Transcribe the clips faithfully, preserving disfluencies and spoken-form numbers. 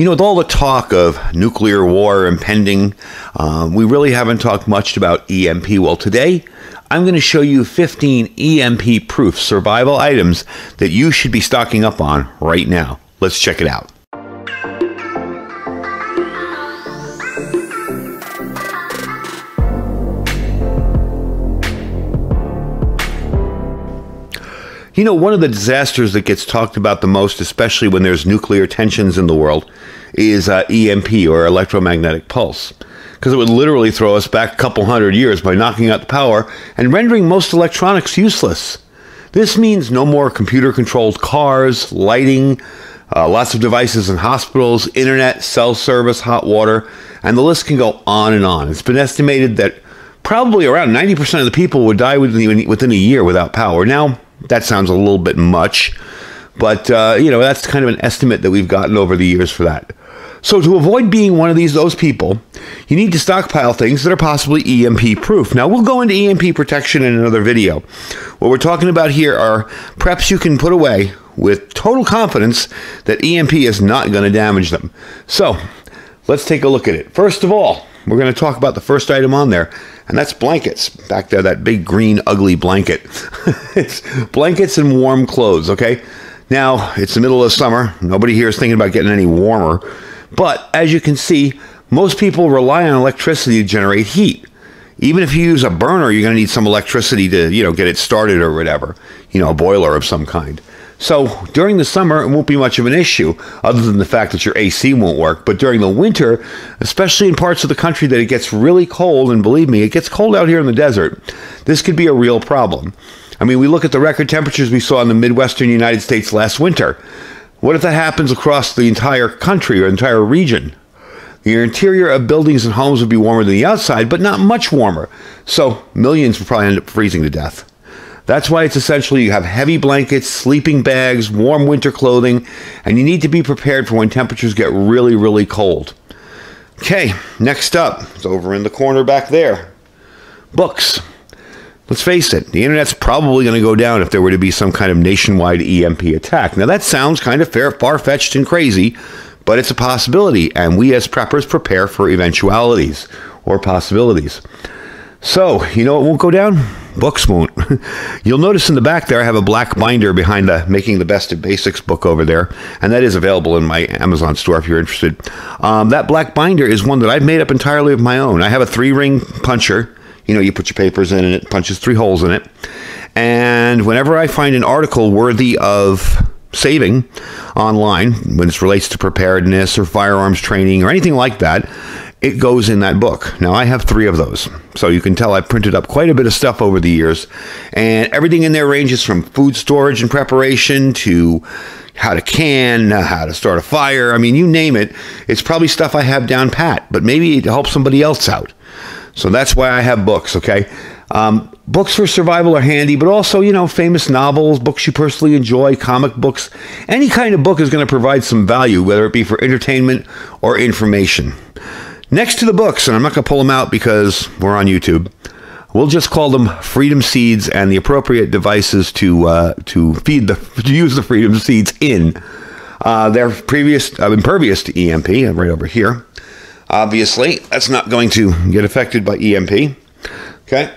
You know, with all the talk of nuclear war impending, um, we really haven't talked much about E M P. Well, today I'm going to show you fifteen E M P proof survival items that you should be stocking up on right now. Let's check it out. You know, one of the disasters that gets talked about the most, especially when there's nuclear tensions in the world, is uh, E M P, or electromagnetic pulse, because it would literally throw us back a couple hundred years by knocking out the power and rendering most electronics useless. This means no more computer-controlled cars, lighting, uh, lots of devices in hospitals, internet, cell service, hot water, and the list can go on and on. It's been estimated that probably around ninety percent of the people would die within, within a year without power. Now, that sounds a little bit much, but, uh, you know, that's kind of an estimate that we've gotten over the years for that. So to avoid being one of these those people, you need to stockpile things that are possibly E M P proof. Now, we'll go into E M P protection in another video. What we're talking about here are preps you can put away with total confidence that E M P is not going to damage them. So let's take a look at it. First of all, we're going to talk about the first item on there, and that's blankets. Back there, that big green ugly blanket. It's blankets and warm clothes, okay? Now, it's the middle of summer. Nobody here is thinking about getting any warmer. But as you can see, most people rely on electricity to generate heat. Even if you use a burner, you're going to need some electricity to, you know, get it started or whatever. You know, a boiler of some kind. So during the summer, it won't be much of an issue, other than the fact that your A C won't work. But during the winter, especially in parts of the country that it gets really cold, and believe me, it gets cold out here in the desert, this could be a real problem. I mean, we look at the record temperatures we saw in the Midwestern United States last winter. What if that happens across the entire country or entire region? The interior of buildings and homes would be warmer than the outside, but not much warmer. So millions would probably end up freezing to death. That's why it's essential you have heavy blankets, sleeping bags, warm winter clothing, and you need to be prepared for when temperatures get really, really cold. Okay, next up, it's over in the corner back there. Books. Let's face it, the internet's probably going to go down if there were to be some kind of nationwide E M P attack. Now that sounds kind of far-fetched and crazy, but it's a possibility, and we as preppers prepare for eventualities or possibilities. So, you know what won't go down? Books won't. You'll notice in the back there I have a black binder behind the Making the Best of Basics book over there, and that is available in my Amazon store if you're interested. Um, that black binder is one that I've made up entirely of my own. I have a three-ring puncher. You know, you put your papers in and it punches three holes in it. And whenever I find an article worthy of saving online, when it relates to preparedness or firearms training or anything like that, it goes in that book. Now, I have three of those. So you can tell I printed up quite a bit of stuff over the years. And everything in there ranges from food storage and preparation to how to can, how to start a fire. I mean, you name it. It's probably stuff I have down pat, but maybe it helps somebody else out. So that's why I have books, okay? Um, books for survival are handy, but also, you know, famous novels, books you personally enjoy, comic books. Any kind of book is going to provide some value, whether it be for entertainment or information. Next to the books, and I'm not going to pull them out because we're on YouTube, we'll just call them freedom seeds and the appropriate devices to uh, to feed the to use the freedom seeds in. Uh, they're previous uh, impervious to E M P, right over here. Obviously, that's not going to get affected by E M P. Okay,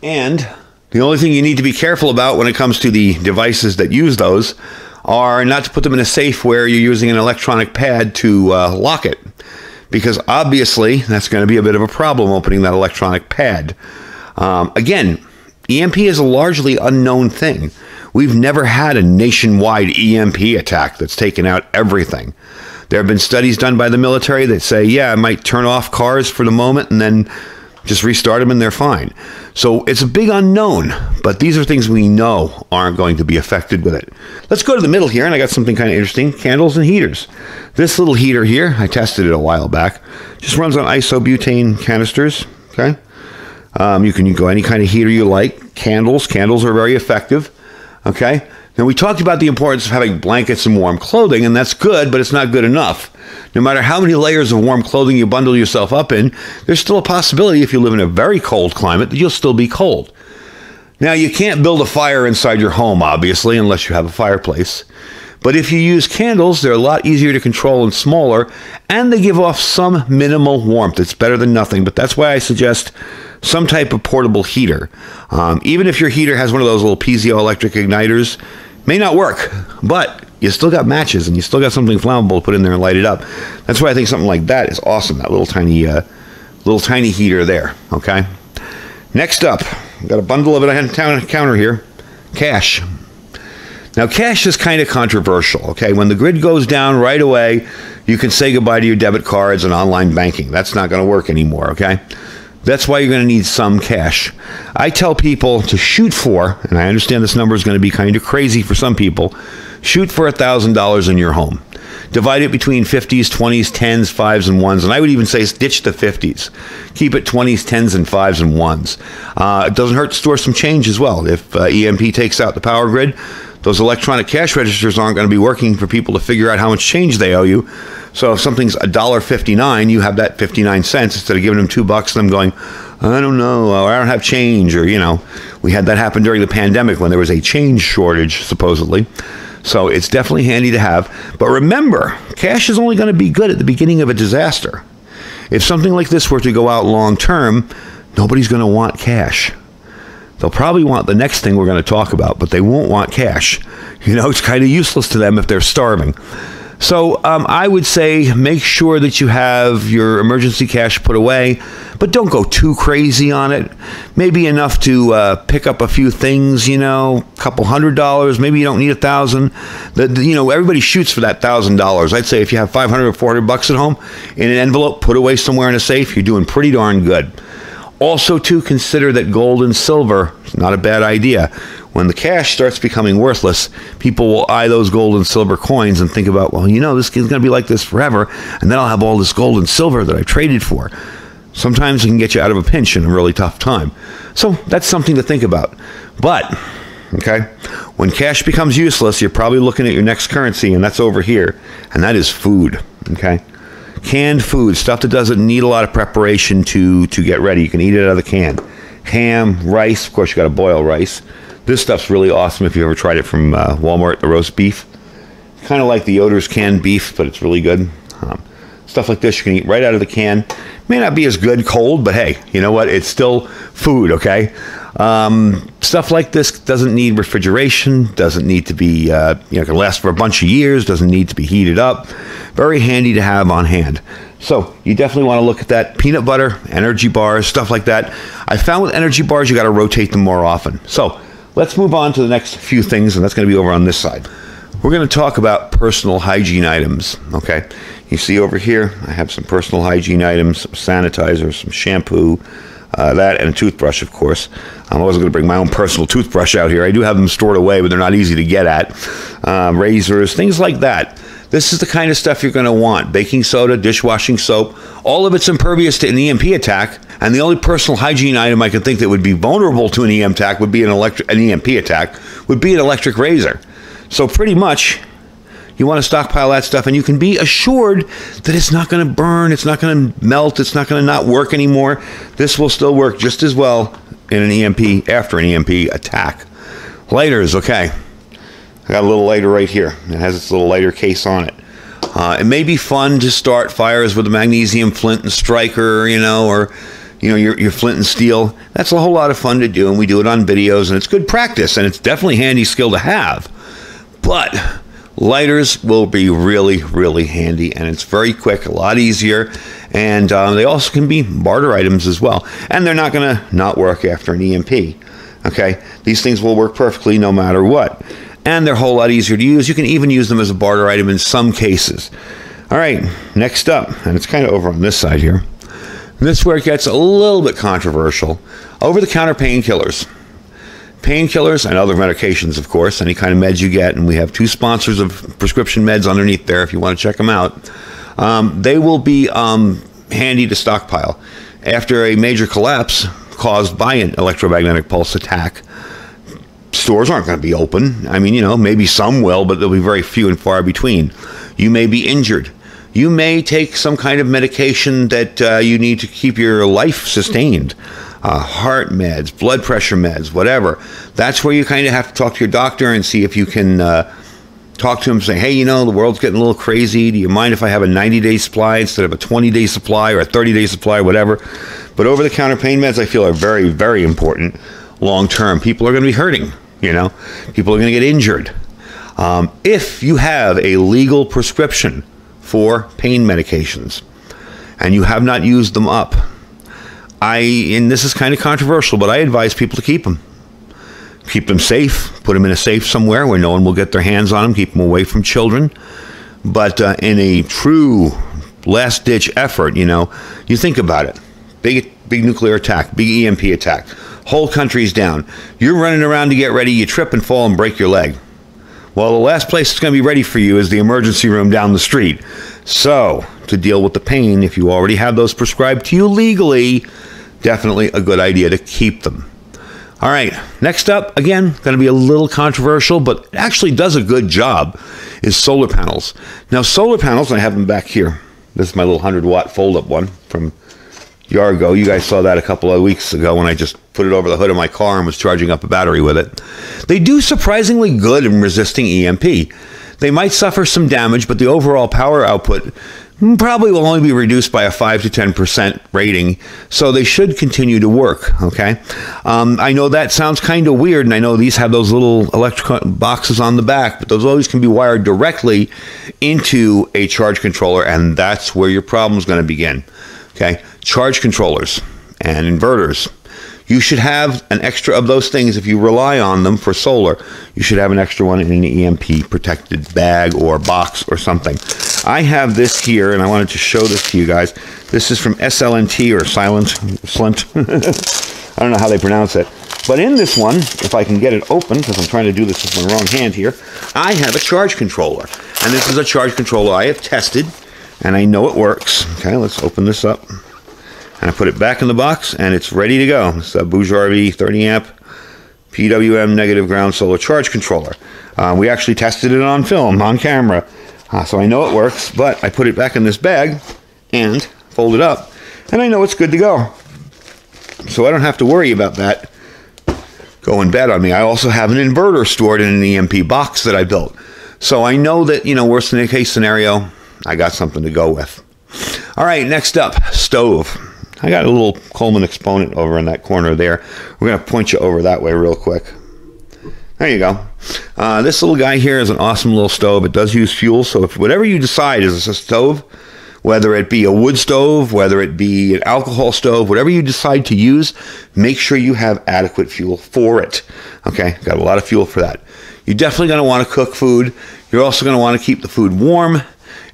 and the only thing you need to be careful about when it comes to the devices that use those are not to put them in a safe where you're using an electronic pad to uh, lock it. Because obviously, that's going to be a bit of a problem opening that electronic pad. Um, again, E M P is a largely unknown thing. We've never had a nationwide E M P attack that's taken out everything. There have been studies done by the military that say, yeah, I might turn off cars for the moment and then just restart them and they're fine. So it's a big unknown, but these are things we know aren't going to be affected with it. Let's go to the middle here, and I got something kind of interesting, candles and heaters. This little heater here, I tested it a while back, just runs on isobutane canisters, okay? Um, you can go any kind of heater you like. Candles, candles are very effective, okay? Now, we talked about the importance of having blankets and warm clothing, and that's good, but it's not good enough. No matter how many layers of warm clothing you bundle yourself up in, there's still a possibility if you live in a very cold climate that you'll still be cold. Now, you can't build a fire inside your home, obviously, unless you have a fireplace. But if you use candles, they're a lot easier to control and smaller, and they give off some minimal warmth. It's better than nothing, but that's why I suggest some type of portable heater. Um, even if your heater has one of those little piezoelectric igniters, may not work, but you still got matches and you still got something flammable to put in there and light it up. That's why I think something like that is awesome, that little tiny, uh, little tiny heater there, okay? Next up, I've got a bundle of it on the counter here, cash. Now, cash is kind of controversial, okay? When the grid goes down right away, you can say goodbye to your debit cards and online banking. That's not going to work anymore, okay? That's why you're going to need some cash. I tell people to shoot for, and I understand this number is going to be kind of crazy for some people, shoot for one thousand dollars in your home. Divide it between fifties, twenties, tens, fives, and ones. And I would even say ditch the fifties. Keep it twenties, tens, and fives, and ones. Uh, it doesn't hurt to store some change as well. If uh, E M P takes out the power grid, those electronic cash registers aren't going to be working for people to figure out how much change they owe you. So if something's a dollar fifty-nine, you have that fifty-nine cents instead of giving them two bucks and them going, I don't know, or I don't have change, or, you know, we had that happen during the pandemic when there was a change shortage, supposedly. So it's definitely handy to have. But remember, cash is only going to be good at the beginning of a disaster. If something like this were to go out long term, nobody's going to want cash. They'll probably want the next thing we're going to talk about, but they won't want cash. You know, it's kind of useless to them if they're starving. So um, I would say make sure that you have your emergency cash put away, but don't go too crazy on it. Maybe enough to uh, pick up a few things, you know, a couple hundred dollars. Maybe you don't need a thousand. The, the, you know, everybody shoots for that thousand dollars. I'd say if you have five hundred or four hundred bucks at home in an envelope, put away somewhere in a safe, you're doing pretty darn good. Also, to consider that gold and silver is not a bad idea. When the cash starts becoming worthless, people will eye those gold and silver coins and think about, well, you know, this is going to be like this forever, and then I'll have all this gold and silver that I traded for. Sometimes it can get you out of a pinch in a really tough time. So that's something to think about. But, okay, when cash becomes useless, you're probably looking at your next currency, and that's over here, and that is food, okay? Canned food, stuff that doesn't need a lot of preparation to, to get ready. You can eat it out of the can. Ham, rice, of course you got to boil rice. This stuff's really awesome if you ever tried it from uh, Walmart, the roast beef. Kind of like the Yoder's canned beef, but it's really good. Um, stuff like this you can eat right out of the can. May not be as good cold, but hey, you know what? It's still food, okay? Um, stuff like this doesn't need refrigeration, doesn't need to be, uh, you know, can last for a bunch of years, doesn't need to be heated up. Very handy to have on hand. So you definitely want to look at that. Peanut butter, energy bars, stuff like that. I found with energy bars, you got to rotate them more often. So let's move on to the next few things, and that's going to be over on this side. We're going to talk about personal hygiene items, okay? You see over here, I have some personal hygiene items, some sanitizer, some shampoo, Uh, that and a toothbrush, of course. I'm always going to bring my own personal toothbrush out here. I do have them stored away, but they're not easy to get at. Um, razors, things like that. This is the kind of stuff you're going to want. Baking soda, dishwashing soap. All of it's impervious to an E M P attack. And the only personal hygiene item I can think that would be vulnerable to an E M P attack would be an, electric, an E M P attack would be an electric razor. So pretty much, you want to stockpile that stuff, and you can be assured that it's not going to burn, it's not going to melt, it's not going to not work anymore. This will still work just as well in an E M P, after an E M P attack. Lighters, okay. I got a little lighter right here. It has its little lighter case on it. Uh, it may be fun to start fires with a magnesium flint and striker, you know, or you know, your, your flint and steel. That's a whole lot of fun to do, and we do it on videos, and it's good practice, and it's definitely handy skill to have. But lighters will be really, really handy, and it's very quick, a lot easier, and uh, they also can be barter items as well, and they're not going to not work after an E M P, okay? These things will work perfectly no matter what, and they're a whole lot easier to use. You can even use them as a barter item in some cases. All right, next up, and it's kind of over on this side here. This is where it gets a little bit controversial. Over-the-counter painkillers. Painkillers and other medications, of course, any kind of meds you get, and we have two sponsors of prescription meds underneath there if you want to check them out. Um, they will be um, handy to stockpile. After a major collapse caused by an electromagnetic pulse attack, stores aren't going to be open. I mean, you know, maybe some will, but there'll be very few and far between. You may be injured. You may take some kind of medication that uh, you need to keep your life sustained. Uh, heart meds, blood pressure meds, whatever. That's where you kind of have to talk to your doctor and see if you can uh, talk to them, say, hey, you know, the world's getting a little crazy. Do you mind if I have a ninety day supply instead of a twenty day supply or a thirty day supply, whatever? But over-the-counter pain meds, I feel, are very, very important long-term. People are going to be hurting, you know. People are going to get injured. Um, if you have a legal prescription for pain medications and you have not used them up, I, and this is kind of controversial, but I advise people to keep them. Keep them safe. Put them in a safe somewhere where no one will get their hands on them. Keep them away from children. But uh, in a true last-ditch effort, you know, you think about it. Big, big nuclear attack, big E M P attack. Whole country's down. You're running around to get ready. You trip and fall and break your leg. Well, the last place that's going to be ready for you is the emergency room down the street. So, to deal with the pain, if you already have those prescribed to you legally, definitely a good idea to keep them. All right, next up, again, going to be a little controversial, but it actually does a good job, is solar panels. Now, solar panels, and I have them back here. This is my little one hundred watt fold-up one from Yargo. You guys saw that a couple of weeks ago when I just put it over the hood of my car and was charging up a battery with it. They do surprisingly good in resisting E M P. They might suffer some damage, but the overall power output probably will only be reduced by a five to ten percent rating, so they should continue to work, okay? Um, I know that sounds kind of weird, and I know these have those little electrical boxes on the back, but those always can be wired directly into a charge controller, and that's where your problem's going to begin, okay? Charge controllers and inverters. You should have an extra of those things. If you rely on them for solar, you should have an extra one in an E M P protected bag or box or something. I have this here, and I wanted to show this to you guys. This is from S L N T or Silent Slint. I don't know how they pronounce it. But in this one, if I can get it open, because I'm trying to do this with my wrong hand here, I have a charge controller. And this is a charge controller I have tested, and I know it works. Okay, let's open this up. And I put it back in the box, and it's ready to go. It's a Bourgeois R V thirty amp P W M negative ground solar charge controller. Uh, we actually tested it on film, on camera, uh, so I know it works, but I put it back in this bag and fold it up, and I know it's good to go. So I don't have to worry about that going bad on me. I also have an inverter stored in an E M P box that I built. So I know that, you know, worst in case scenario, I got something to go with. All right, next up, stove. I got a little Coleman Exponent over in that corner there. We're going to point you over that way real quick. There you go. Uh, this little guy here is an awesome little stove. It does use fuel, so if whatever you decide is a stove, whether it be a wood stove, whether it be an alcohol stove, whatever you decide to use, make sure you have adequate fuel for it. Okay, got a lot of fuel for that. You're definitely going to want to cook food. You're also going to want to keep the food warm.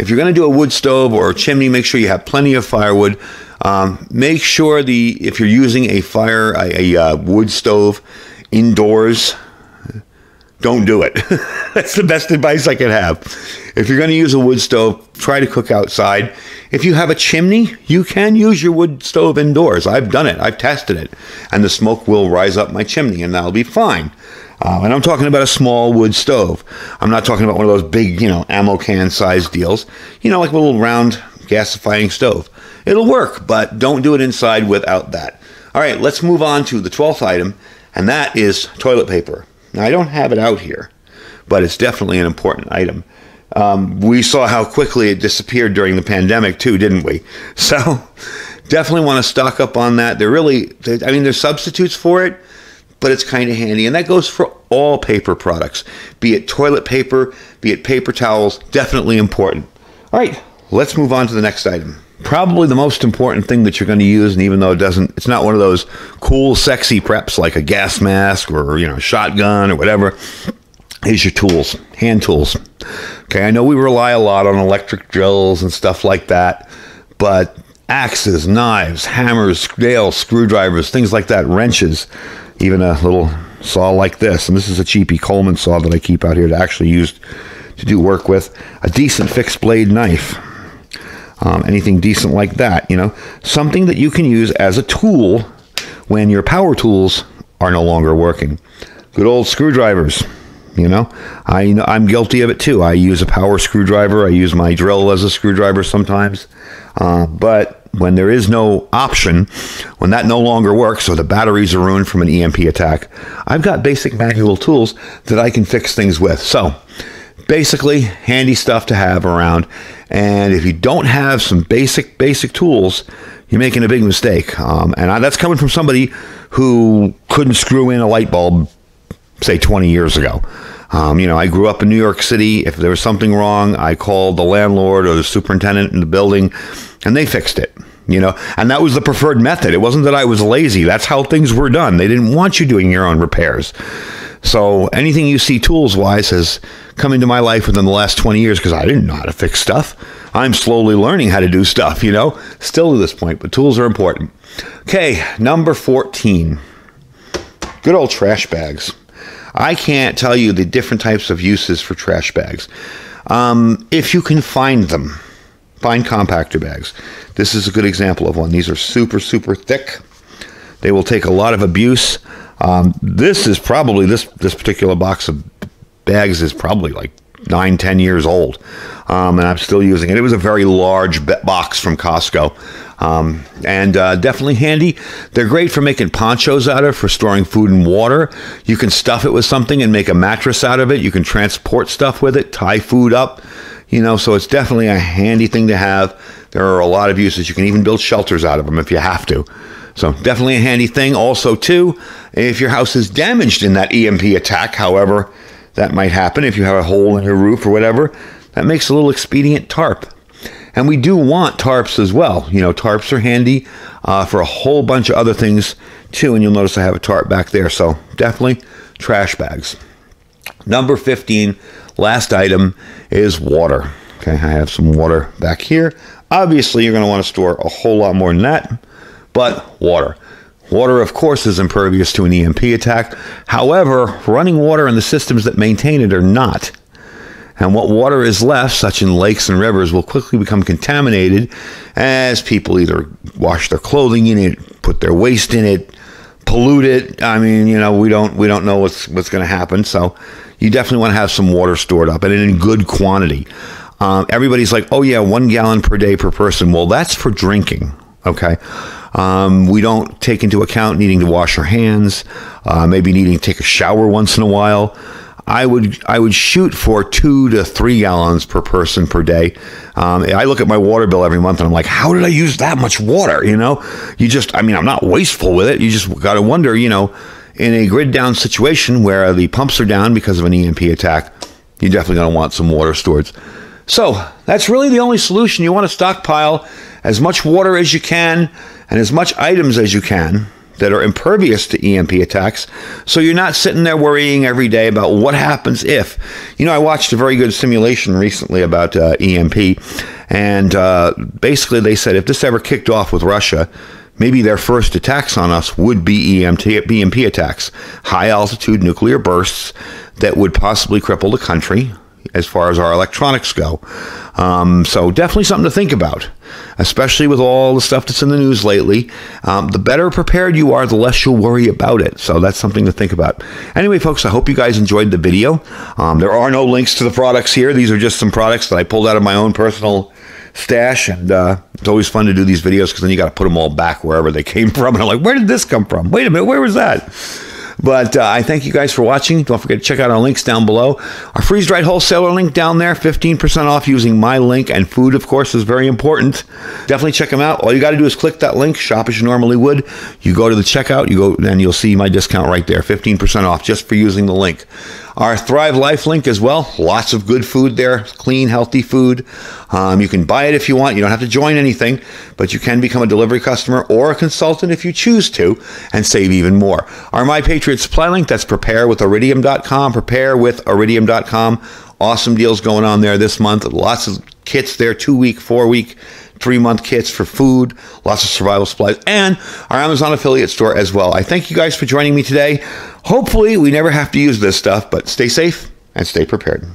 If you're going to do a wood stove or a chimney, make sure you have plenty of firewood. Um, make sure the if you're using a fire a, a uh, wood stove indoors, don't do it. That's the best advice I can have. If you're going to use a wood stove, try to cook outside. If you have a chimney, you can use your wood stove indoors. I've done it. I've tested it, and the smoke will rise up my chimney, and that'll be fine. Uh, and I'm talking about a small wood stove. I'm not talking about one of those big, you know, ammo can size deals. You know, like a little round gasifying stove. It'll work, but don't do it inside without that. All right, let's move on to the twelfth item, and that is toilet paper. Now, I don't have it out here, but it's definitely an important item. Um, we saw how quickly it disappeared during the pandemic, too, didn't we? So definitely want to stock up on that. They're really, I mean, there's substitutes for it, but it's kind of handy. And that goes for all paper products, be it toilet paper, be it paper towels, definitely important. All right, let's move on to the next item. Probably the most important thing that you're going to use, and even though it doesn't, it's not one of those cool, sexy preps like a gas mask or, you know, shotgun or whatever, is your tools, hand tools. Okay, I know we rely a lot on electric drills and stuff like that, but axes, knives, hammers, nails, screwdrivers, things like that, wrenches, even a little saw like this. And this is a cheapy Coleman saw that I keep out here to actually use to do work with. A decent fixed blade knife. Um, anything decent like that, you know, something that you can use as a tool when your power tools are no longer working. Good old screwdrivers, you know, I, you know, I'm guilty of it too. I use a power screwdriver. I use my drill as a screwdriver sometimes, uh, but when there is no option, when that no longer works or the batteries are ruined from an E M P attack, I've got basic manual tools that I can fix things with. So basically handy stuff to have around. And if you don't have some basic, basic tools, you're making a big mistake. Um, and I, that's coming from somebody who couldn't screw in a light bulb, say, twenty years ago. Um, you know, I grew up in New York City. If there was something wrong, I called the landlord or the superintendent in the building, and they fixed it. You know, and that was the preferred method. It wasn't that I was lazy. That's how things were done. They didn't want you doing your own repairs. So anything you see tools-wise has come into my life within the last twenty years because I didn't know how to fix stuff. I'm slowly learning how to do stuff, you know, still to this point, but tools are important. Okay, number fourteen, good old trash bags. I can't tell you the different types of uses for trash bags. Um, if you can find them, find compactor bags. This is a good example of one. These are super, super thick. They will take a lot of abuse. Um, this is probably, this, this particular box of bags is probably like nine, ten years old. Um, and I'm still using it. It was a very large box from Costco. Um, and uh, definitely handy. They're great for making ponchos out of, for storing food and water. You can stuff it with something and make a mattress out of it. You can transport stuff with it, tie food up. You know, so it's definitely a handy thing to have. There are a lot of uses. You can even build shelters out of them if you have to. So definitely a handy thing. Also, too, if your house is damaged in that E M P attack, however that might happen, if you have a hole in your roof or whatever, that makes a little expedient tarp. And we do want tarps as well. You know, tarps are handy uh, for a whole bunch of other things, too. And you'll notice I have a tarp back there. So definitely trash bags. Number fifteen. Last item is water. Okay, I have some water back here. Obviously, you're going to want to store a whole lot more than that, but water. Water, of course, is impervious to an E M P attack. However, running water and the systems that maintain it are not. And what water is left, such in lakes and rivers, will quickly become contaminated as people either wash their clothing in it, put their waste in it, pollute it. I mean, you know, we don't we don't know what's what's going to happen, so you definitely want to have some water stored up and in good quantity. Um, everybody's like, oh, yeah, one gallon per day per person. Well, that's for drinking. OK, um, we don't take into account needing to wash our hands, uh, maybe needing to take a shower once in a while. I would I would shoot for two to three gallons per person per day. Um, I look at my water bill every month and I'm like, how did I use that much water? You know, you just I mean, I'm not wasteful with it. You just got to wonder, you know, in a grid down situation where the pumps are down because of an E M P attack, you're definitely going to want some water storage. So that's really the only solution. You want to stockpile as much water as you can and as much items as you can that are impervious to E M P attacks. So you're not sitting there worrying every day about what happens if. You know, I watched a very good simulation recently about uh, E M P. And uh, basically they said if this ever kicked off with Russia, maybe their first attacks on us would be E M P attacks, high-altitude nuclear bursts that would possibly cripple the country as far as our electronics go. Um, so definitely something to think about, especially with all the stuff that's in the news lately. Um, the better prepared you are, the less you'll worry about it. So that's something to think about. Anyway, folks, I hope you guys enjoyed the video. Um, there are no links to the products here. These are just some products that I pulled out of my own personal stash, and uh, it's always fun to do these videos because then you got to put them all back wherever they came from. And I'm like, where did this come from? Wait a minute, where was that? But uh, I thank you guys for watching. Don't forget to check out our links down below. Our freeze-dried wholesaler link down there, fifteen percent off using my link. And food, of course, is very important. Definitely check them out. All you got to do is click that link, shop as you normally would. You go to the checkout, you go, and you'll see my discount right there, fifteen percent off just for using the link. Our Thrive Life link as well. Lots of good food there, clean, healthy food. Um, you can buy it if you want. You don't have to join anything, but you can become a delivery customer or a consultant if you choose to and save even more. Our My Patriot Supply link, that's prepare with iridium dot com, prepare with iridium dot com. Awesome deals going on there this month. Lots of kits there, two-week, four-week, three-month kits for food, lots of survival supplies, and our Amazon affiliate store as well. I thank you guys for joining me today. Hopefully, we never have to use this stuff, but stay safe and stay prepared.